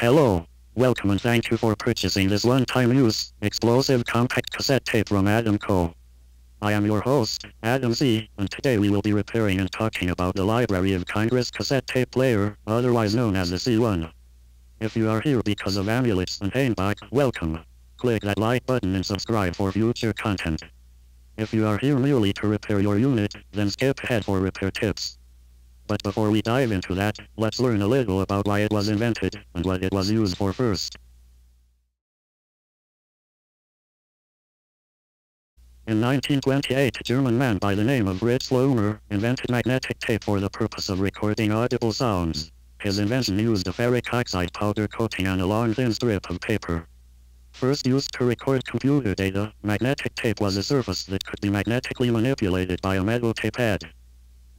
Hello. Welcome and thank you for purchasing this one-time use, explosive compact cassette tape from Adam Co. I am your host, Adam C., and today we will be repairing and talking about the Library of Congress cassette tape player, otherwise known as the C1. If you are here because of Amulets and Hainbach, welcome. Click that like button and subscribe for future content. If you are here merely to repair your unit, then skip ahead for repair tips. But before we dive into that, let's learn a little about why it was invented, and what it was used for first. In 1928, a German man by the name of Fritz Loer invented magnetic tape for the purpose of recording audible sounds. His invention used a ferric oxide powder coating on a long thin strip of paper. First used to record computer data, magnetic tape was a surface that could be magnetically manipulated by a metal tape head.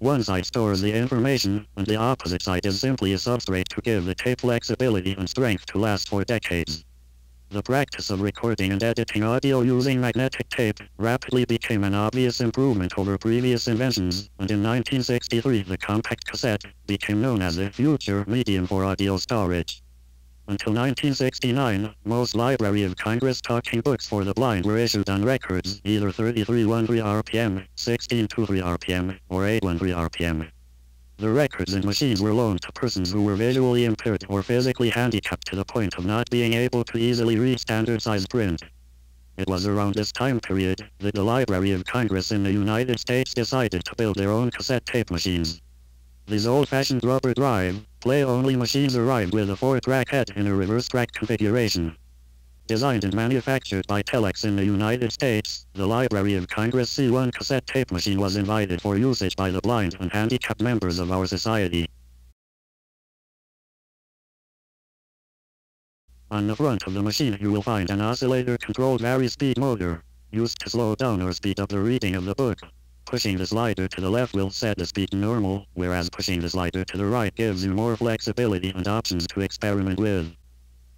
One side stores the information, and the opposite side is simply a substrate to give the tape flexibility and strength to last for decades. The practice of recording and editing audio using magnetic tape rapidly became an obvious improvement over previous inventions, and in 1963 the compact cassette became known as the future medium for audio storage. Until 1969, most Library of Congress talking books for the blind were issued on records, either 3313 RPM, 1623 RPM, or 813 RPM. The records and machines were loaned to persons who were visually impaired or physically handicapped to the point of not being able to easily read standard-sized print. It was around this time period that the Library of Congress in the United States decided to build their own cassette tape machines. These old-fashioned rubber drive, play-only machines arrived with a 4-track head in a reverse-track configuration. Designed and manufactured by Telex in the United States, the Library of Congress C1 cassette tape machine was invited for usage by the blind and handicapped members of our society. On the front of the machine you will find an oscillator-controlled vari-speed motor, used to slow down or speed up the reading of the book. Pushing the slider to the left will set the speed to normal, whereas pushing the slider to the right gives you more flexibility and options to experiment with.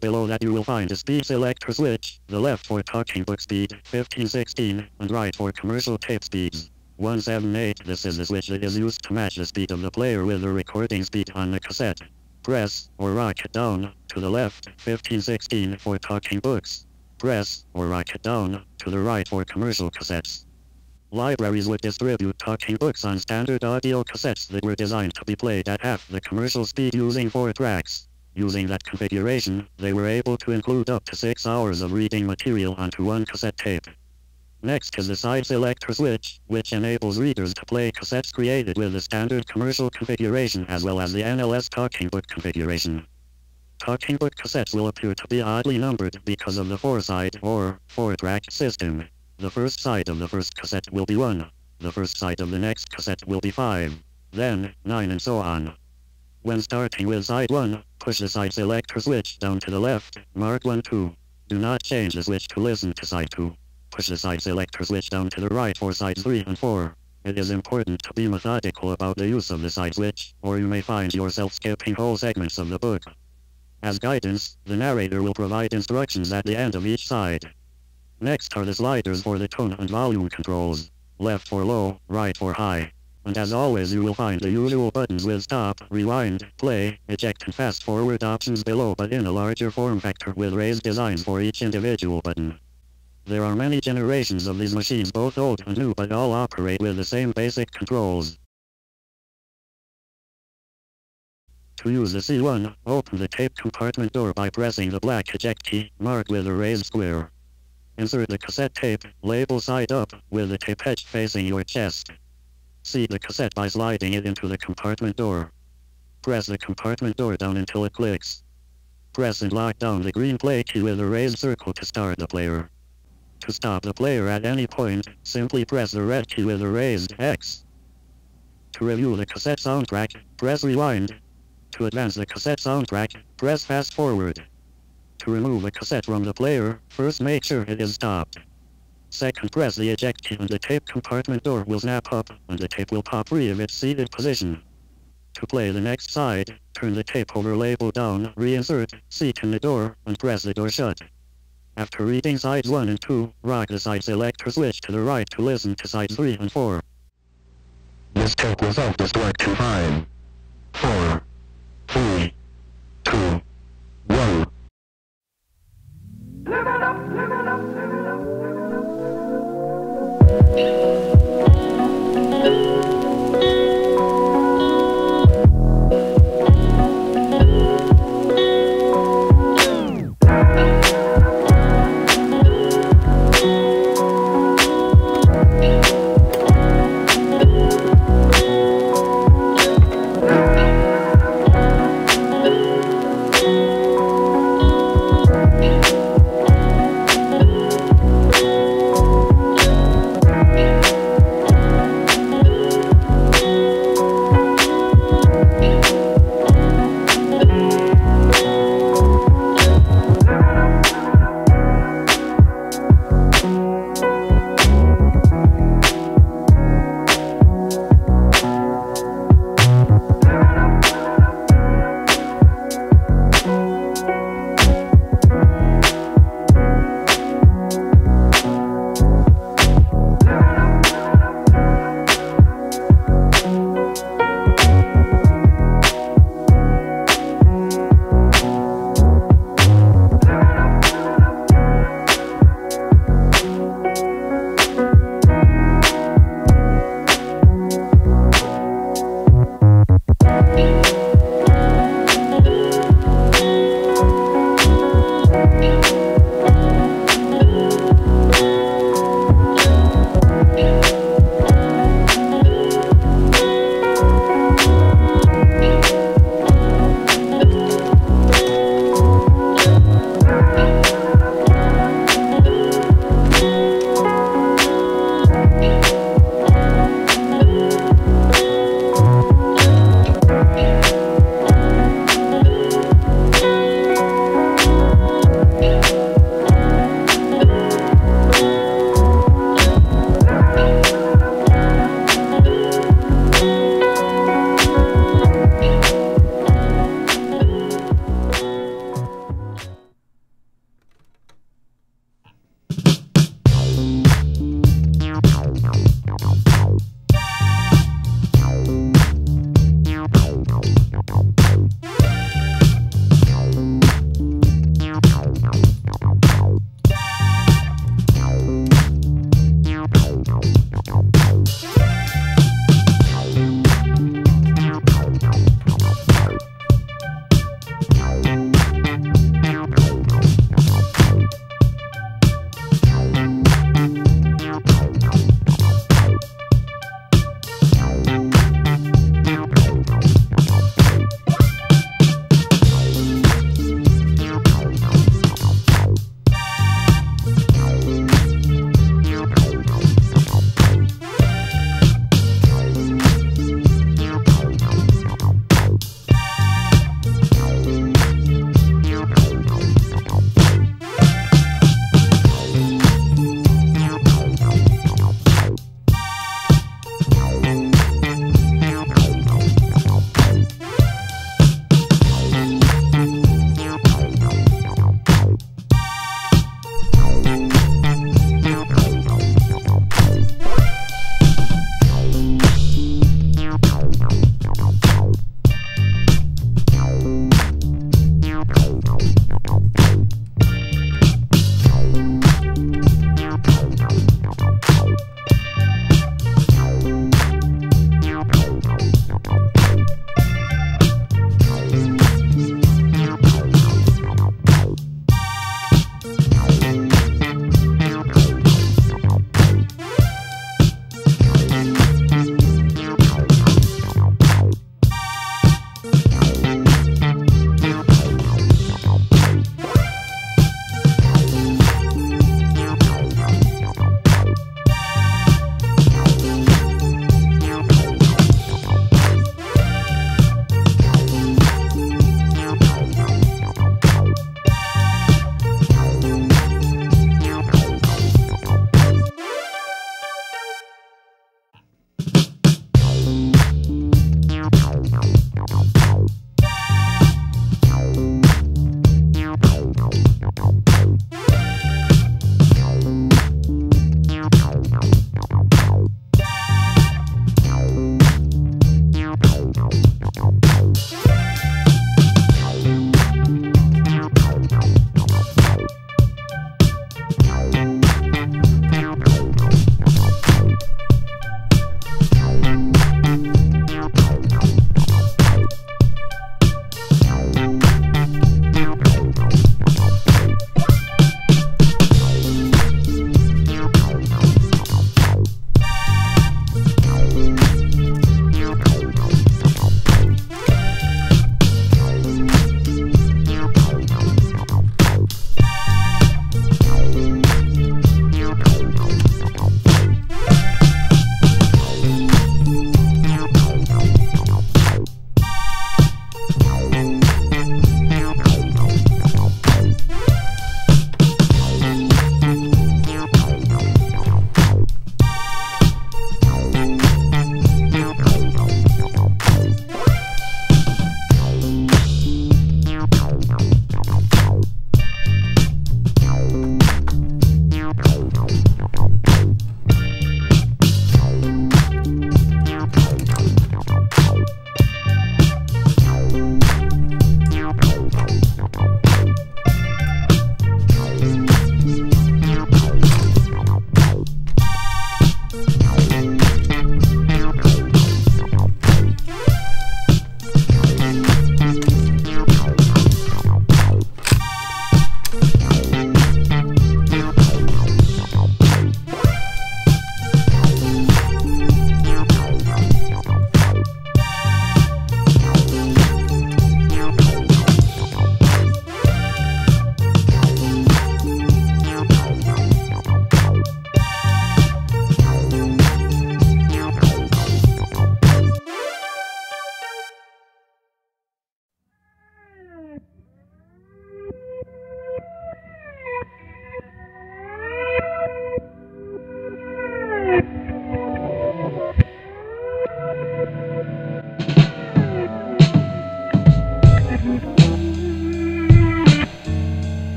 Below that you will find a speed selector switch, the left for talking book speed, 1516, and right for commercial tape speeds, 178. This is the switch that is used to match the speed of the player with the recording speed on the cassette. Press, or rocket down, to the left, 1516 for talking books. Press, or rocket down, to the right for commercial cassettes. Libraries would distribute talking books on standard audio cassettes that were designed to be played at half the commercial speed using 4 tracks. Using that configuration, they were able to include up to 6 hours of reading material onto one cassette tape. Next is the side selector switch, which enables readers to play cassettes created with the standard commercial configuration as well as the NLS talking book configuration. Talking book cassettes will appear to be oddly numbered because of the 4-side or 4-track system. The first side of the first cassette will be 1, the first side of the next cassette will be 5, then 9 and so on. When starting with side 1, push the side selector switch down to the left, mark 1, 2. Do not change the switch to listen to side 2. Push the side selector switch down to the right for sides 3 and 4. It is important to be methodical about the use of the side switch, or you may find yourself skipping whole segments of the book. As guidance, the narrator will provide instructions at the end of each side. Next are the sliders for the tone and volume controls, left for low, right for high. And as always you will find the usual buttons with stop, rewind, play, eject and fast forward options below but in a larger form factor with raised designs for each individual button. There are many generations of these machines, both old and new, but all operate with the same basic controls. To use the C1, open the tape compartment door by pressing the black eject key, marked with a raised square. Insert the cassette tape, label side up, with the tape edge facing your chest. See the cassette by sliding it into the compartment door. Press the compartment door down until it clicks. Press and lock down the green play key with a raised circle to start the player. To stop the player at any point, simply press the red key with a raised X. To review the cassette soundtrack, press rewind. To advance the cassette soundtrack, press fast forward. To remove a cassette from the player, first make sure it is stopped. Second, press the eject key and the tape compartment door will snap up, and the tape will pop free of its seated position. To play the next side, turn the tape over, label down, reinsert, seat in the door, and press the door shut. After reading sides 1 and 2, rock the side selector switch to the right to listen to sides 3 and 4. This tape will self-destruct in 5, 4, 3, 2, 1.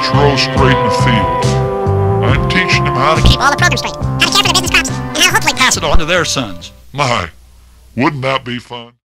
each row straight in the field. I'm teaching them how to keep all the programs straight, how to care for their business crops, and how to hopefully pass it on to their sons. My, wouldn't that be fun?